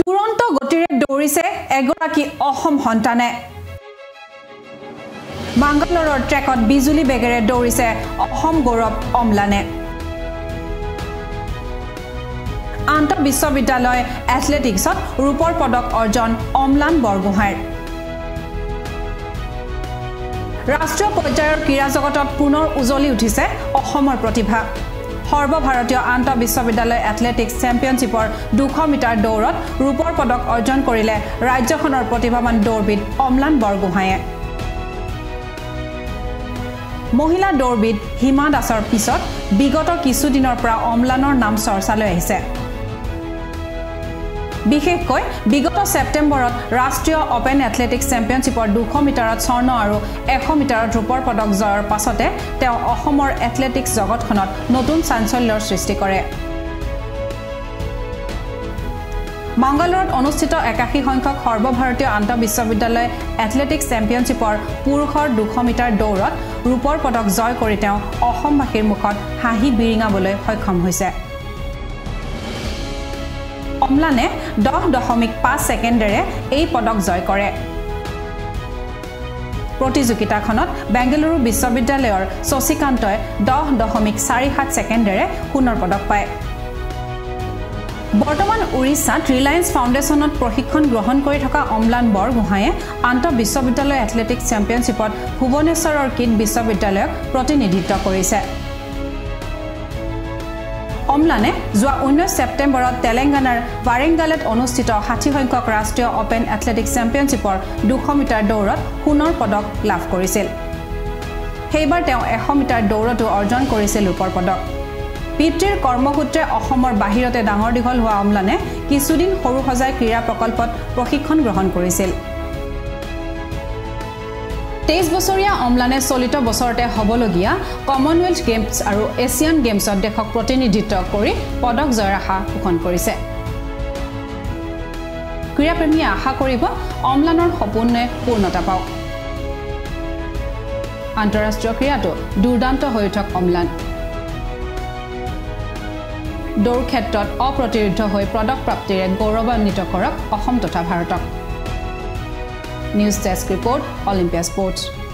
দুৰন্ত গতিৰে দৌৰিছে এগৰাকী অসম সন্তানে বাংগালোৰৰ ট্ৰেকত বিজুলী বেগেৰে দৌৰিছে অসম গৌৰৱ অম্লানে আন্তঃ বিশ্ববিদ্যালয় এথলেটিক্সত ৰূপৰ পদক অৰ্জন অম্লান বৰগোহাঁইৰ ৰাষ্ট্ৰীয় পৰ্যায়ৰ ক্ৰীড়া জগতত পুনৰ উজলি উঠিছে অসমৰ প্ৰতিভা Horbo Bharatya Anta Biswabidyalaya Athletics Championship or 200 meter daurat rupor padak arjon korile rajyakhonor protibhaban daurbid Amlan Borgohain Mohila daurbid Hima Dasar pisot bigoto kisudinor pra Amlanor naam sorchaloi ahise Bishekoi bigoto Septemberot Rashtriya Open Athletics Championship or 200 meterot sorno aru 100 meterot rupor padak joyar pasote teo Ohomor Athletics jogotkhonot notun sansolyor srishti kore Mangalorot onusthito 81 sankhok Horbo Bharatiya Anta Biswabidyalaya Athletics Championship or purukhor 200 meter daurat rupor padak joy kori teo Ohombakhir mukhot hahi biringaboloi hoikhom hoise Amlane 10.5 secondary a padak joy kore প্ৰতিযোগিতাখনত বেঙ্গালুৰু বিশ্ববিদ্যালয়ৰ সচিকান্তই 10.47 সেকেণ্ডৰে সোণৰ পদক পায় বৰ্তমান উৰিষ্যাত Reliance ফাউণ্ডেশ্যনত প্ৰশিক্ষণ গ্ৰহণ কৰি থকা অম্লান বৰগোহাঁইয়ে আন্তঃ বিশ্ববিদ্যালয় এথলেটিক চেম্পিয়নশ্বিপত ভুৱনেশ্বৰৰ কিট বিশ্ববিদ্যালয়ক প্ৰতিনিধিত্ব কৰিছে অম্লানে যোৱা 19 সেপ্টেম্বৰত তেলেংগানাৰ বাৰেঙ্গালত অনুষ্ঠিত 60 সংখ্যক ৰাষ্ট্ৰীয় ওপেন এথলেটিক চেম্পিয়নশ্বিপৰ 200 মিটাৰ দৌৰত সোণৰ পদক লাভ কৰিছিল। হেইবাৰ তেওঁ 100 মিটাৰ দৌৰটো অৰ্জন কৰিছিল ৰূপৰ পদক। পিতৃৰ কৰ্মসূত্ৰে অসমৰ বাহিৰতে ডাঙৰ দীঘল হোৱা অম্লানে কিছুদিন সৰু সজাই ক্ৰীড়া প্ৰকল্পত প্ৰশিক্ষণ গ্ৰহণ কৰিছিল। 23 বছৰীয়া অম্লানে চলিত বছৰতে হবলগীয়া কমনৱেলথ গেমছ আৰু এছিয়ান গেমছত দেশক প্ৰতিনিধিত্ব কৰি পদক জয়ৰ আশা পোষণ কৰিছে। ক্ৰীড়াপ্ৰেমীয়ে আশা কৰিব অম্লানৰ সপোনে পূৰ্ণতা পাওক। আন্তঃৰাষ্ট্ৰীয় ক্ৰীড়াটো দুৰ্দান্ত হৈ থকা অম্লান। দৌৰ ক্ষেত্ৰত অপ্ৰতিৰোধ হৈ পদক প্ৰাপ্তিৰে গৌৰৱান্বিত কৰক অসম তথা ভাৰতক। News Desk Report, Olympiasports.